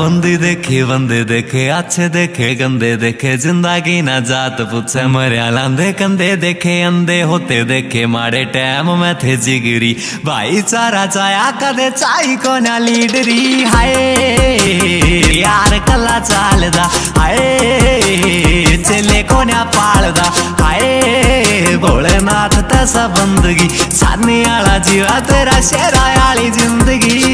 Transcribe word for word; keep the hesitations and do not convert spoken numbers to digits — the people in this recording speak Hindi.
बंदी देखी बंदे देखे अच्छे देखे गंदे देखे जिंदगी ना जात पूछे मरिया लांदे कंधे देखे अंधे होते देखे माड़े टैम में थे जिगरी भाईचारा चाया कदे चाई को ना लीडरी हाय यार कला चालदा हाय चले को ना पालदा हाय भोलेनाथ तसा बंदगी सानी आला जीवा तेरा शेरा आली जिंदगी।